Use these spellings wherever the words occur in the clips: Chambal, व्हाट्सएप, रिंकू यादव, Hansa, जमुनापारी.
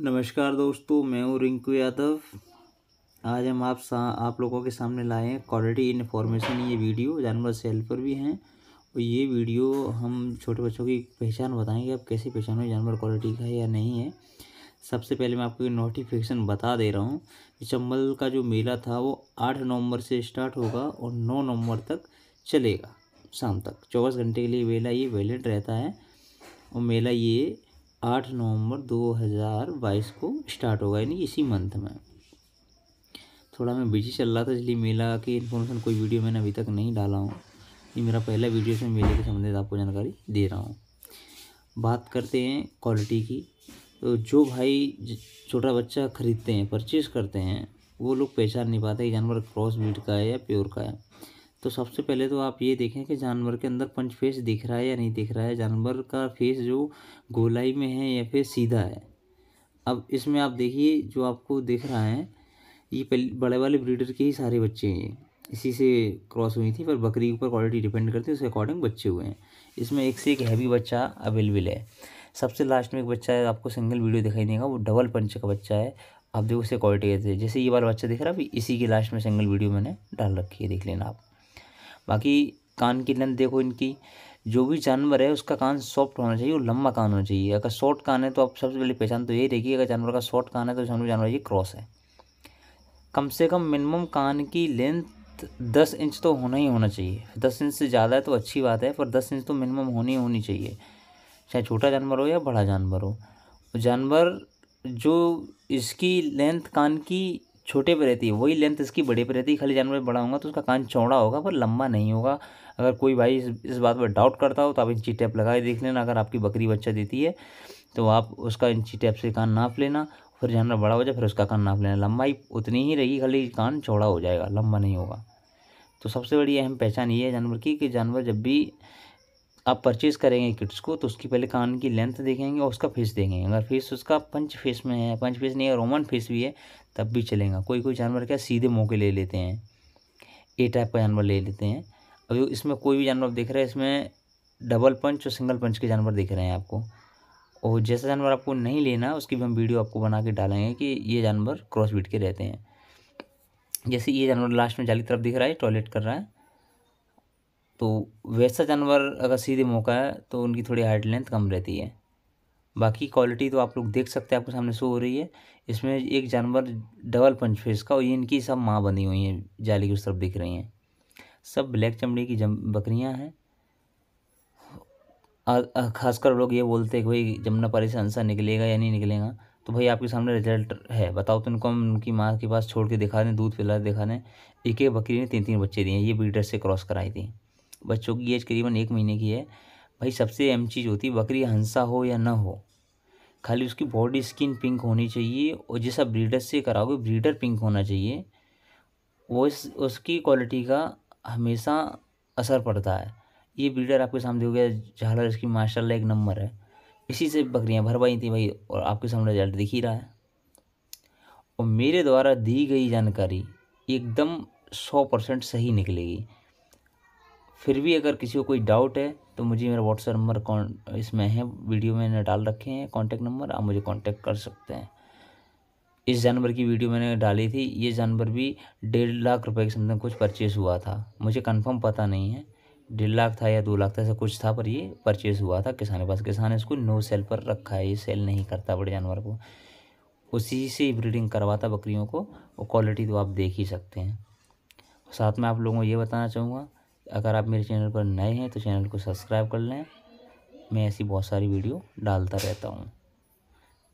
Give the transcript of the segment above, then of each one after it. नमस्कार दोस्तों, मैं हूँ रिंकू यादव। आज हम आप लोगों के सामने लाए हैं क्वालिटी इन्फॉर्मेशन। ये वीडियो जानवर से हेल्पर भी हैं और ये वीडियो हम छोटे बच्चों की पहचान बताएंगे। आप कैसे पहचानो जानवर क्वालिटी का है या नहीं है। सबसे पहले मैं आपको नोटिफिकेशन बता दे रहा हूँ कि चंबल का जो मेला था वो 8 नवंबर से स्टार्ट होगा और 9 नवंबर तक चलेगा। शाम तक 24 घंटे के लिए मेला ये वैलिड रहता है और मेला ये 8 नवंबर 2022 को स्टार्ट होगा, यानी इसी मंथ में। थोड़ा मैं बिजी चल रहा था इसलिए मेला की इन्फॉर्मेशन कोई वीडियो मैंने अभी तक नहीं डाला हूँ। ये मेरा पहला वीडियो है मेले के संबंधित आपको जानकारी दे रहा हूँ। बात करते हैं क्वालिटी की, तो जो भाई छोटा बच्चा ख़रीदते हैं, परचेज़ करते हैं, वो लोग पहचान नहीं पाते कि जानवर क्रॉस ब्रीड का है या प्योर का है। तो सबसे पहले तो आप ये देखें कि जानवर के अंदर पंच फेस दिख रहा है या नहीं दिख रहा है। जानवर का फेस जो गोलाई में है या फिर सीधा है। अब इसमें आप देखिए जो आपको दिख रहा है ये बड़े वाले ब्रीडर के ही सारे बच्चे हैं, इसी से क्रॉस हुई थी। पर बकरी के ऊपर क्वालिटी डिपेंड करती है, उसके अकॉर्डिंग बच्चे हुए हैं। इसमें एक से एक हैवी बच्चा अवेलेबल है। सबसे लास्ट में एक बच्चा है, आपको सिंगल वीडियो दिखाई देगा, वो डबल पंच का बच्चा है। आप देखो उससे क्वालिटी कहते हैं। जैसे ये वाला बच्चा दिख रहा है, इसी के लास्ट में सिंगल वीडियो मैंने डाल रखी है, देख लेना आप। बाकी कान की लेंथ देखो इनकी। जो भी जानवर है उसका कान सॉफ्ट होना चाहिए और लंबा कान होना चाहिए। अगर शॉर्ट कान है तो आप सबसे पहले पहचान तो यही रहेगी। अगर जानवर का शॉर्ट कान है तो जानवर ये क्रॉस है। कम से कम मिनिमम कान की लेंथ 10 इंच तो होना ही होना चाहिए। 10 इंच से ज़्यादा है तो अच्छी बात है, पर 10 इंच तो मिनिमम होनी चाहिए, चाहे छोटा जानवर हो या बड़ा जानवर हो। जानवर जो इसकी लेंथ कान की छोटे पे रहती है वही लेंथ इसकी बड़े पे रहती है। खाली जानवर बड़ा होगा तो उसका कान चौड़ा होगा पर लंबा नहीं होगा। अगर कोई भाई इस बात पर डाउट करता हो तो आप इंची टेप लगाए देख लेना। अगर आपकी बकरी बच्चा देती है तो आप उसका इंची टेप से कान नाप लेना, फिर जानवर बड़ा हो जाए फिर उसका कान नाप लेना। लंबाई उतनी ही रहेगी, खाली कान चौड़ा हो जाएगा, लंबा नहीं होगा। तो सबसे बड़ी अहम पहचान ये है जानवर की कि जानवर जब भी आप परचेज़ करेंगे किट्स को तो उसकी पहले कान की लेंथ देखेंगे और उसका फेस देखेंगे। अगर फेस उसका पंच फेस में है, पंच फेस नहीं है रोमन फेस भी है तब भी चलेगा। कोई जानवर क्या सीधे मुँह के ले लेते हैं, ए टाइप का जानवर ले लेते हैं। अब इसमें कोई भी जानवर देख रहे हैं, इसमें डबल पंच और सिंगल पंच के जानवर दिख रहे हैं आपको। और जैसा जानवर आपको नहीं लेना उसकी भी हम वीडियो आपको बना के डालेंगे कि ये जानवर क्रॉस ब्रीड के रहते हैं। जैसे ये जानवर लास्ट में जाली तरफ दिख रहा है, टॉयलेट कर रहा है, तो वैसा जानवर अगर सीधे मुँह का है तो उनकी थोड़ी हाइट लेंथ कम रहती है। बाकी क्वालिटी तो आप लोग देख सकते हैं, आपके सामने शो हो रही है। इसमें एक जानवर डबल पंच फेस का और ये इनकी सब माँ बनी हुई हैं, जाली की उस तरफ दिख रही हैं। सब ब्लैक चमड़ी की बकरियां हैं। खासकर लोग ये बोलते हैं कि भाई जमुनापारी से हंसा निकलेगा या नहीं निकलेगा, तो भाई आपके सामने रिजल्ट है। बताओ तो इनको हम उनकी माँ के पास छोड़ के दिखा दें, दूध पिला दिखा दें। एक बकरी ने 3-3 बच्चे दिए हैं, ये ब्रीडर से क्रॉस कराई थी। बच्चों की एज करीबन 1 महीने की है। भाई सबसे अहम चीज़ होती है बकरी हंसा हो या ना हो, खाली उसकी बॉडी स्किन पिंक होनी चाहिए और जैसा ब्रीडर से कराओगे ब्रीडर पिंक होना चाहिए। वो उसकी क्वालिटी का हमेशा असर पड़ता है। ये ब्रीडर आपके सामने हो गया झालर, इसकी माशाल्लाह एक नंबर है। इसी से बकरियां भरवाई थी भाई और आपके सामने रिजल्ट दिख ही रहा है। और मेरे द्वारा दी गई जानकारी एकदम 100% सही निकलेगी। फिर भी अगर किसी को कोई डाउट है तो मुझे मेरा व्हाट्सएप नंबर इसमें है, वीडियो मैंने डाल रखे हैं कांटेक्ट नंबर, आप मुझे कांटेक्ट कर सकते हैं। इस जानवर की वीडियो मैंने डाली थी, ये जानवर भी 1.5 लाख रुपए के समथिंग कुछ परचेस हुआ था। मुझे कंफर्म पता नहीं है 1.5 लाख था या 2 लाख था, ऐसा कुछ था, पर ये परचेस हुआ था किसान के पास। किसान ने इसको नो सेल पर रखा है, ये सेल नहीं करता बड़े जानवर को, उसी से ब्रीडिंग करवाता बकरियों को। और क्वालिटी तो आप देख ही सकते हैं। साथ में आप लोगों को ये बताना चाहूँगा, अगर आप मेरे चैनल पर नए हैं तो चैनल को सब्सक्राइब कर लें। मैं ऐसी बहुत सारी वीडियो डालता रहता हूँ।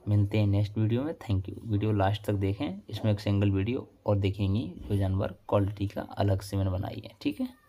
मिलते हैं नेक्स्ट वीडियो में, थैंक यू। वीडियो लास्ट तक देखें, इसमें एक सिंगल वीडियो और देखेंगी जो जानवर क्वालिटी का अलग से मैंने बनाई है, ठीक है।